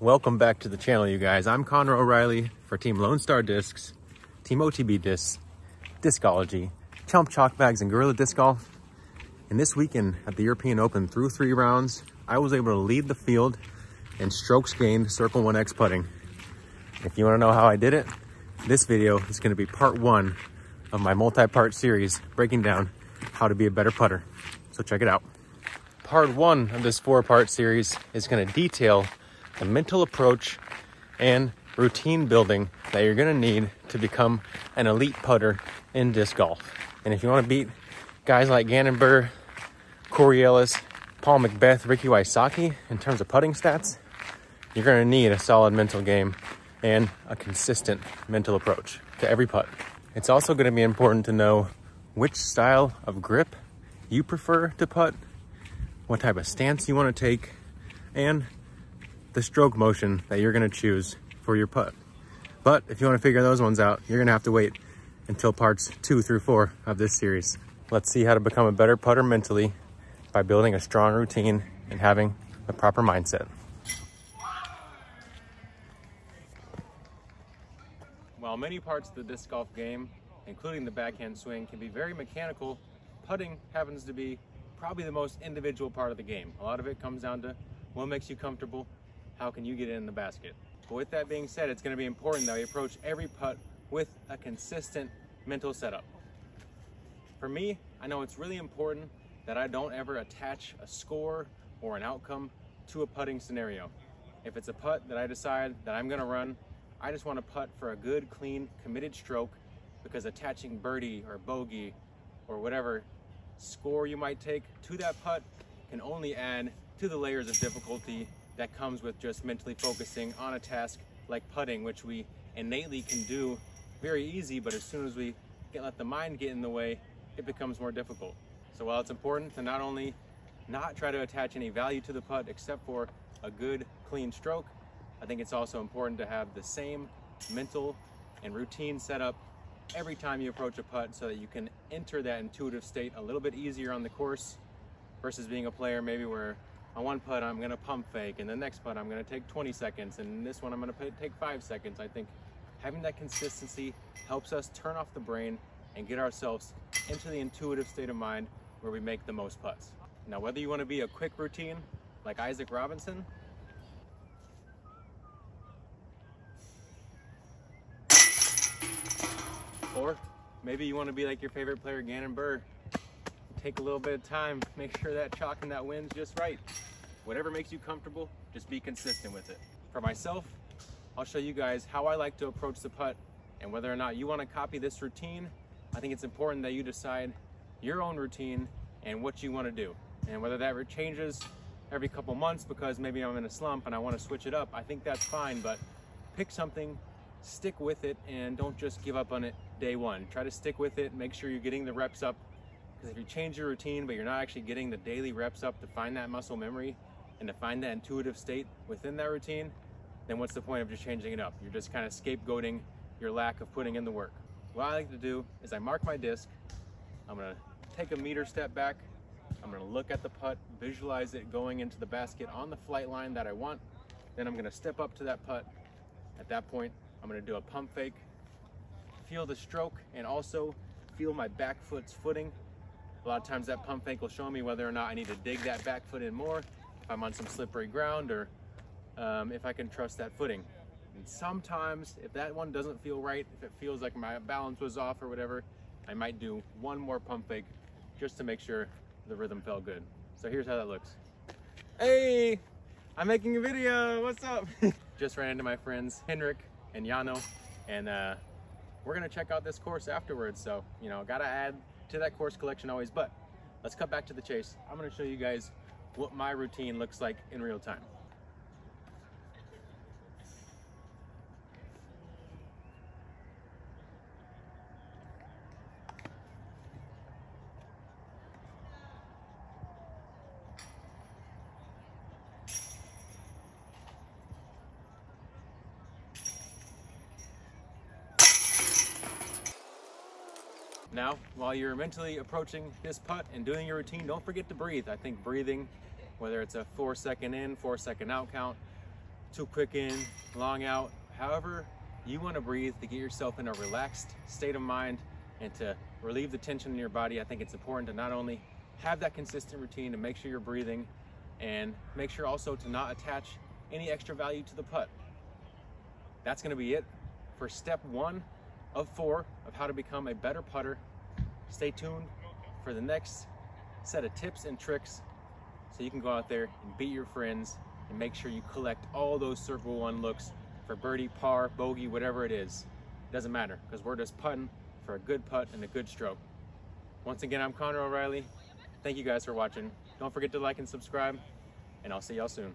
Welcome back to the channel, you guys. I'm Connor O'Reilly for Team Lone Star Discs, Team OTB Discs, Discology, Chump Chalk Bags, and Gorilla Disc Golf. And this weekend at the European Open, through 3 rounds, I was able to lead the field in strokes gained Circle 1X putting. If you want to know how I did it, this video is going to be part 1 of my multi-part series breaking down how to be a better putter. So check it out. Part 1 of this 4-part series is going to detail the mental approach and routine building that you're going to need to become an elite putter in disc golf. And if you want to beat guys like Ganon Burr, Corielis, Paul Macbeth, Ricky Wysocki in terms of putting stats, you're going to need a solid mental game and a consistent mental approach to every putt. It's also going to be important to know which style of grip you prefer to putt, what type of stance you want to take, and the stroke motion that you're going to choose for your putt. But if you want to figure those ones out, you're going to have to wait until parts 2 through 4 of this series. Let's see how to become a better putter mentally by building a strong routine and having the proper mindset. While many parts of the disc golf game, including the backhand swing, can be very mechanical, putting happens to be probably the most individual part of the game. A lot of it comes down to what makes you comfortable, how can you get it in the basket. But with that being said, it's going to be important that we approach every putt with a consistent mental setup. For me, I know it's really important that I don't ever attach a score or an outcome to a putting scenario. If it's a putt that I decide that I'm going to run, I just want to putt for a good, clean, committed stroke, because attaching birdie or bogey or whatever score you might take to that putt can only add to the layers of difficulty that comes with just mentally focusing on a task like putting, which we innately can do very easy, but as soon as we let the mind get in the way, it becomes more difficult. So while it's important to not only not try to attach any value to the putt except for a good, clean stroke, I think it's also important to have the same mental and routine setup every time you approach a putt, so that you can enter that intuitive state a little bit easier on the course, versus being a player maybe where on one putt I'm going to pump fake, and the next putt I'm going to take 20 seconds, and this one I'm going to take 5 seconds. I think having that consistency helps us turn off the brain and get ourselves into the intuitive state of mind where we make the most putts. Now, whether you want to be a quick routine like Isaac Robinson, or maybe you want to be like your favorite player, Ganon Burr. Take a little bit of time, make sure that chalk and that wind's just right. Whatever makes you comfortable, just be consistent with it. For myself, I'll show you guys how I like to approach the putt, and whether or not you want to copy this routine, I think it's important that you decide your own routine and what you want to do. And whether that changes every couple months because maybe I'm in a slump and I want to switch it up, I think that's fine, but pick something, stick with it, and don't just give up on it day one. Try to stick with it, make sure you're getting the reps up, because if you change your routine but you're not actually getting the daily reps up to find that muscle memory and to find that intuitive state within that routine, then what's the point of just changing it up? You're just kind of scapegoating your lack of putting in the work. What I like to do is I mark my disc, I'm going to take a meter step back, I'm going to look at the putt, visualize it going into the basket on the flight line that I want, then I'm going to step up to that putt. At that point, I'm going to do a pump fake, feel the stroke, and also feel my back foot's footing. A lot of times that pump fake will show me whether or not I need to dig that back foot in more, if I'm on some slippery ground, or if I can trust that footing. And sometimes if that one doesn't feel right, if it feels like my balance was off or whatever, I might do one more pump fake just to make sure the rhythm felt good. So here's how that looks. Hey, I'm making a video, what's up? Just ran into my friends Henrik and Jano, and we're gonna check out this course afterwards, so you know, gotta add to that course collection always. But let's cut back to the chase. I'm gonna show you guys what my routine looks like in real time. Now, while you're mentally approaching this putt and doing your routine, don't forget to breathe. I think breathing, whether it's a 4-second in, 4-second out count, too quick in, long out, however you want to breathe to get yourself in a relaxed state of mind and to relieve the tension in your body. I think it's important to not only have that consistent routine to make sure you're breathing and make sure also to not attach any extra value to the putt. That's going to be it for step one of four of how to become a better putter. Stay tuned for the next set of tips and tricks so you can go out there and beat your friends and make sure you collect all those circle one looks for birdie, par, bogey, whatever it is. It doesn't matter because we're just putting for a good putt and a good stroke. Once again, I'm Connor O'Reilly. Thank you guys for watching. Don't forget to like and subscribe, and I'll see y'all soon.